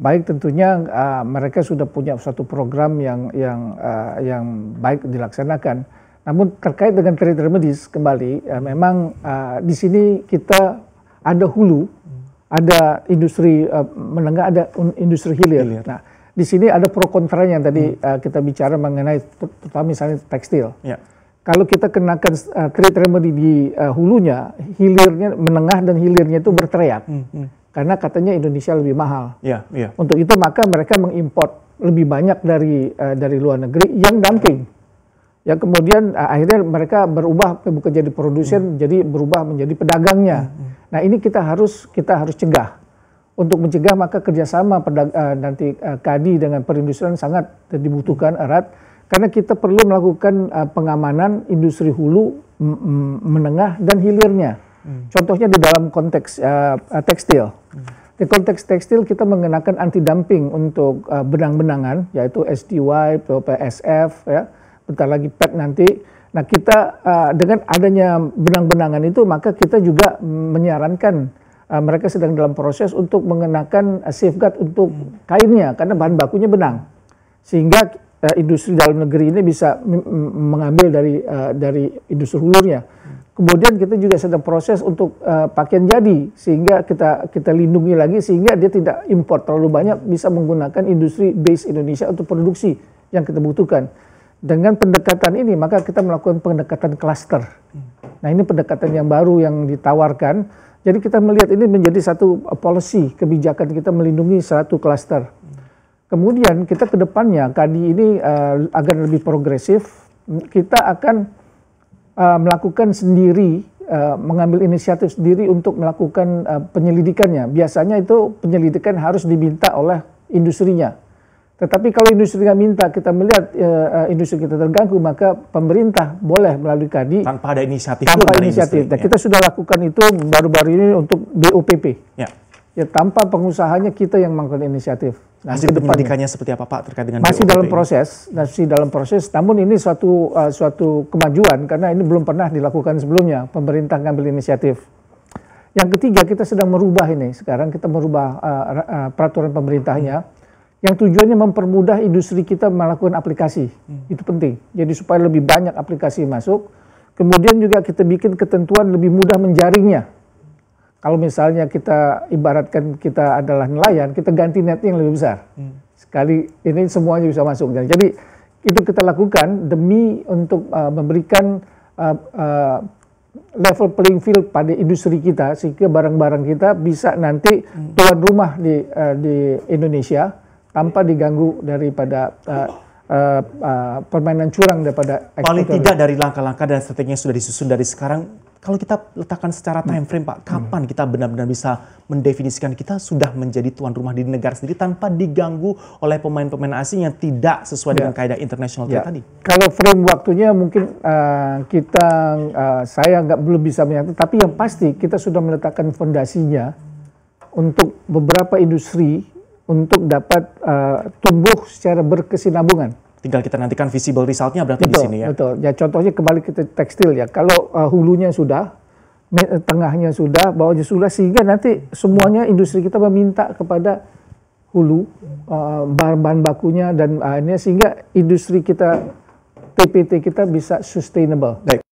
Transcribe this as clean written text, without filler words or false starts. Baik, tentunya mereka sudah punya suatu program yang baik dilaksanakan. Namun terkait dengan kriteria medis kembali, memang di sini kita ada hulu, ada industri menengah, ada industri hilir. Nah, di sini ada pro kontranya yang tadi kita bicara mengenai, terutama misalnya tekstil. Ya. Kalau kita kenakan kriteria medis di hulunya, hilirnya menengah dan hilirnya itu berteriak. Karena katanya Indonesia lebih mahal. Yeah. Untuk itu maka mereka mengimpor lebih banyak dari luar negeri yang dumping. Ya, kemudian akhirnya mereka berubah bukan jadi produsen, jadi berubah menjadi pedagangnya. Nah, ini kita harus cegah. Untuk mencegah maka kerjasama nanti KADI dengan perindustrian sangat dibutuhkan erat, karena kita perlu melakukan pengamanan industri hulu, menengah dan hilirnya. Contohnya di dalam konteks tekstil. Di konteks tekstil kita mengenakan anti-dumping untuk benang-benangan, yaitu STY, PSF, ya, bentar lagi PET nanti. Nah, kita dengan adanya benang-benangan itu, maka kita juga menyarankan mereka sedang dalam proses untuk mengenakan safeguard untuk kainnya, karena bahan bakunya benang. Sehingga industri dalam negeri ini bisa mengambil dari industri hulurnya. Kemudian kita juga sedang proses untuk pakaian jadi, sehingga kita lindungi lagi sehingga dia tidak impor terlalu banyak, bisa menggunakan industri base Indonesia untuk produksi yang kita butuhkan. Dengan pendekatan ini maka kita melakukan pendekatan klaster. Nah, ini pendekatan yang baru yang ditawarkan. Jadi kita melihat ini menjadi satu policy kebijakan kita melindungi satu klaster. Kemudian kita ke depannya KADI ini agar lebih progresif, kita akan melakukan sendiri, mengambil inisiatif sendiri untuk melakukan penyelidikannya. Biasanya itu penyelidikan harus diminta oleh industrinya. Tetapi kalau industrinya minta, kita melihat industri kita terganggu, maka pemerintah boleh melalui KADI tanpa ada inisiatif. Nah, kita sudah lakukan itu baru-baru ini untuk BOPP. Ya, tanpa pengusahanya kita yang melakukan inisiatif. Nah, hasil penyelidikannya seperti apa, Pak, terkait dengan masih BOPP dalam proses, namun ini suatu kemajuan karena ini belum pernah dilakukan sebelumnya, pemerintah ngambil inisiatif. Yang ketiga, kita sedang merubah ini, sekarang kita merubah peraturan pemerintahnya, yang tujuannya mempermudah industri kita melakukan aplikasi, itu penting. Jadi supaya lebih banyak aplikasi masuk, kemudian juga kita bikin ketentuan lebih mudah menjaringnya. Kalau misalnya kita ibaratkan kita adalah nelayan, kita ganti netnya yang lebih besar. Sekali ini semuanya bisa masuk. Jadi itu kita lakukan demi untuk memberikan level playing field pada industri kita, sehingga barang-barang kita bisa nanti tuan rumah di Indonesia tanpa diganggu daripada permainan curang daripada eksporter. Paling tidak dari langkah-langkah dan strategi yang sudah disusun dari sekarang. Kalau kita letakkan secara time frame, Pak, kapan kita benar-benar bisa mendefinisikan kita sudah menjadi tuan rumah di negara sendiri tanpa diganggu oleh pemain-pemain asing yang tidak sesuai dengan kaedah internasional tadi? Kalau frame waktunya mungkin saya belum bisa menyatakan, tapi yang pasti kita sudah meletakkan fondasinya untuk beberapa industri untuk dapat tumbuh secara berkesinambungan. Tinggal kita nantikan visible result-nya berarti di sini ya. Betul. Ya, contohnya kembali ke tekstil ya. Kalau hulunya sudah, tengahnya sudah, bawahnya sudah, sehingga nanti semuanya industri kita meminta kepada hulu, bahan bakunya dan akhirnya sehingga industri kita TPT kita bisa sustainable. Baik.